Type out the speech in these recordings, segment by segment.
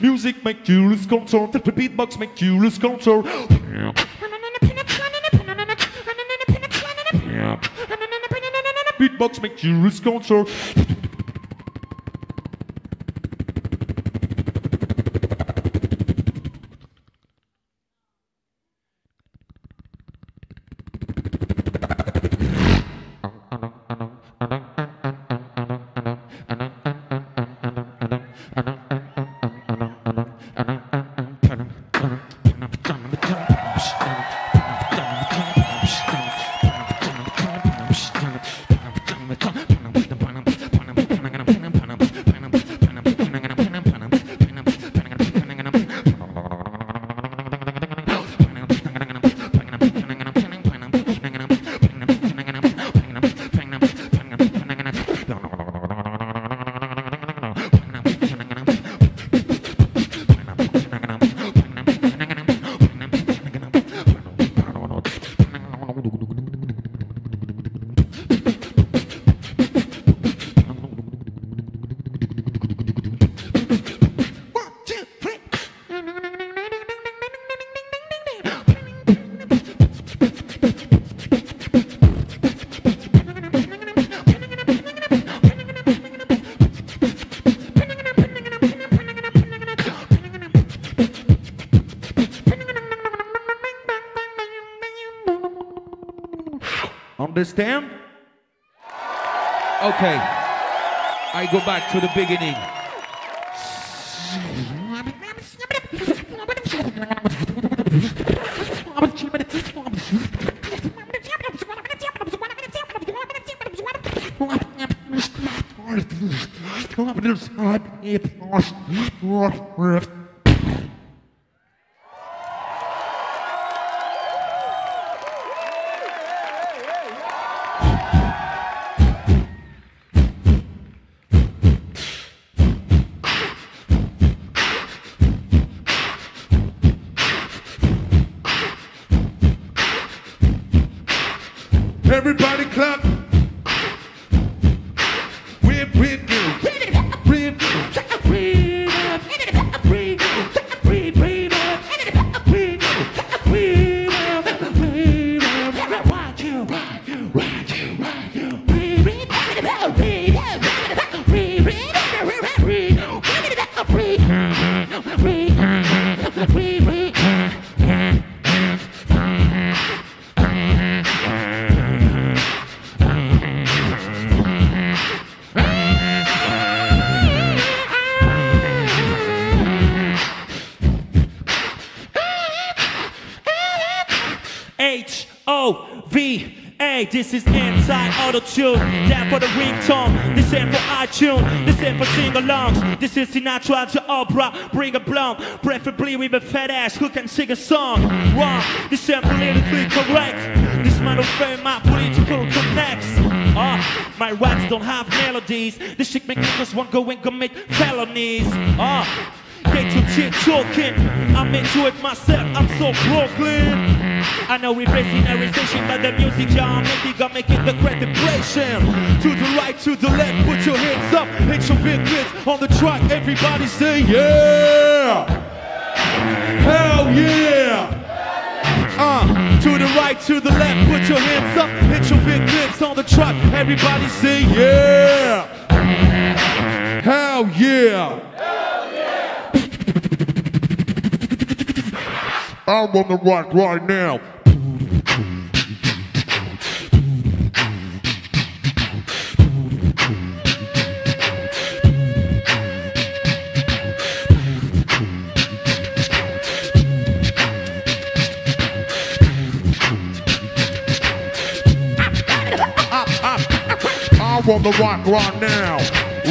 Music make you lose control. The beatbox make you lose control. Beatbox make you lose control. Understand? Okay. I go back to the beginning. H-O-V-A, this is anti-auto-tune. That for the ringtone, this ain't for iTunes, this ain't for sing-alongs. This is Sinatra to Oprah, bring a blunt. Preferably with a fat ass who can sing a song. Wrong, this ain't politically correct. This man will frame my political connects. My raps don't have melodies. This shit make niggas want go and commit felonies. Get your chick talking, I'm into it myself, I'm so Brooklyn. I know we're facing a recession, but the music y'all making gonna make it the great depression. To the right, to the left, put your hands up, hit your big hits on the track, everybody say yeah! Hell yeah! To the right, to the left, put your hands up, hit your big hits on the track, everybody say yeah! Hell yeah! I'm on the rock right now. I'm on the rock right now.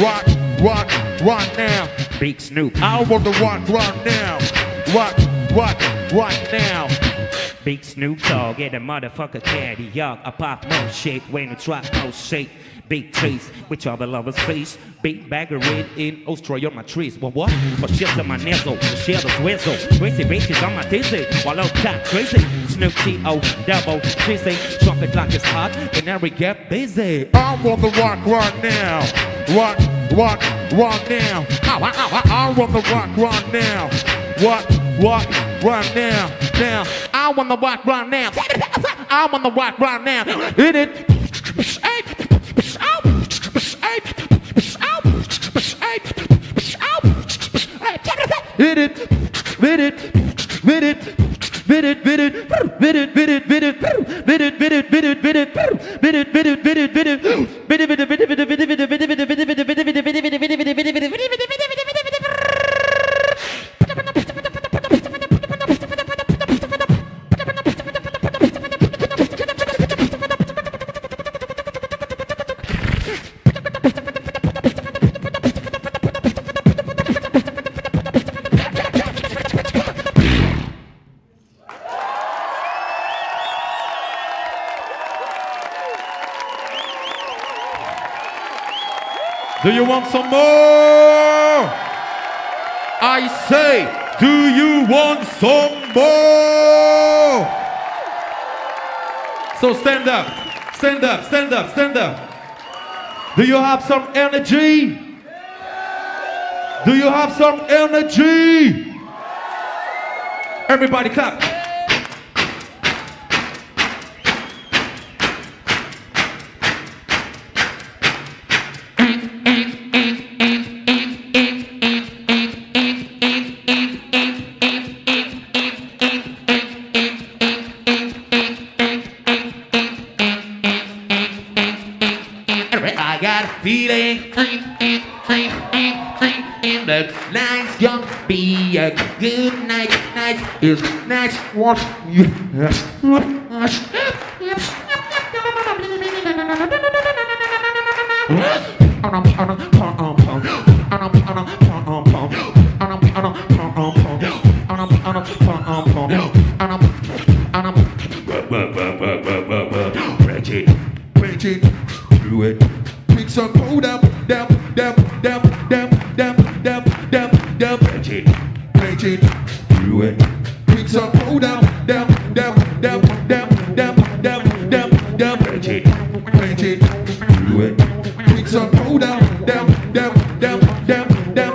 Rock, rock, rock now. Big Snoop. I'm on the rock right now. Rock, rock, right now. Big Snoop Dogg and a motherfucker caddy yuck. I pop no shit when I try no shake. Big trees with all the lovers face. Big bag of red in Australia on my trees. But what? For shit on my nizzle, the shit of whizzle. Crazy bitches on my dizzy, while I'm crazy. Snoop T-O-Double. She say, drop it like it's hot, and now we get busy. I wanna rock right now. Rock, rock, rock now. I wanna rock right now. Rock, rock, right now. Now, I wanna rock right now. I wanna rock right now. Hit it. Hit it, hit it, hit it, hit it, hit it, hit it, hit it, hit it, hit it, hit it, hit it, hit it, hit it, hit it, hit it, hit it, Do you want some more? I say, do you want some more? So stand up, stand up, stand up, stand up. Do you have some energy? Do you have some energy? Everybody clap. Night's gonna be a good night. Night is night. What? Bridget, Bridget, do it. Pick some pull down, down, down, down, down, down, down, down, down. Bridget, Bridget, do it. Pick some pull down, down, down, down, down, down, down, down, down. Bridget, Bridget, do it. Pick some pull down, down, down, down, down, down, down, down, down. Bridget, Bridget, do it. Pick some pull down, down, down, down, down, down, down, down, down.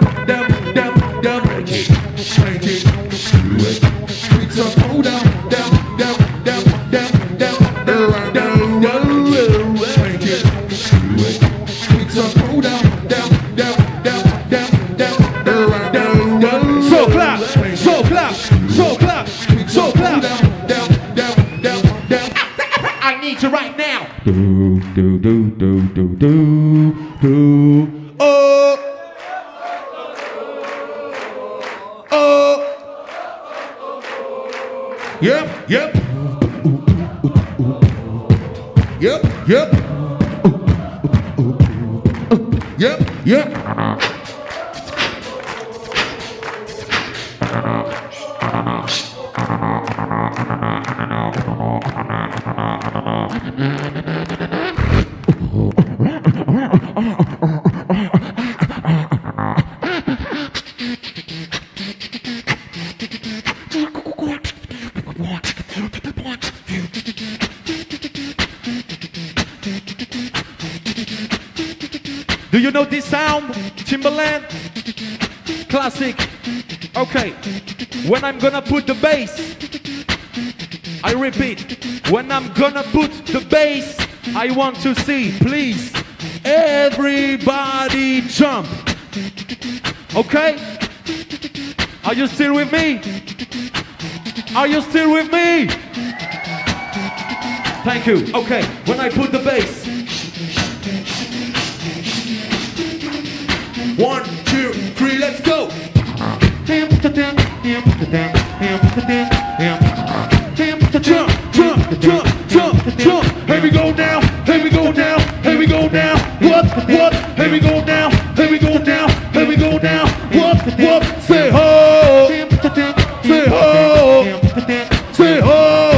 Bridget, do it. Pick some pull down, down, down. So clap, so clap, so clap. Down, down, down, down. I need you right now. Do, do, do, do, do, do, do. Oh, oh. Yep, yep. Yep, yep. Yep, yep. Do you know this sound? Timbaland? Classic. Okay. When I'm gonna put the bass, I repeat, when I'm gonna put the bass, I want to see, please, everybody jump. Okay? Are you still with me? Are you still with me? Thank you. Okay, when I put the bass. 1, 2, 3, let's go. Jump, jump, jump, jump, jump. Here we go now, here we go now, here we go now. What, here we go now, here we go now, here we go now. What, say ho, say ho, say ho.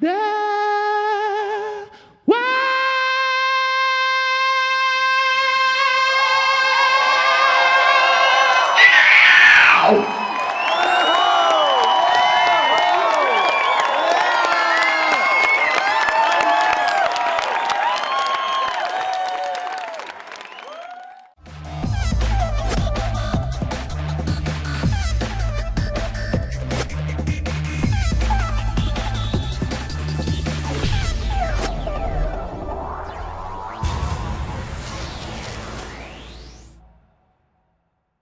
Yeah.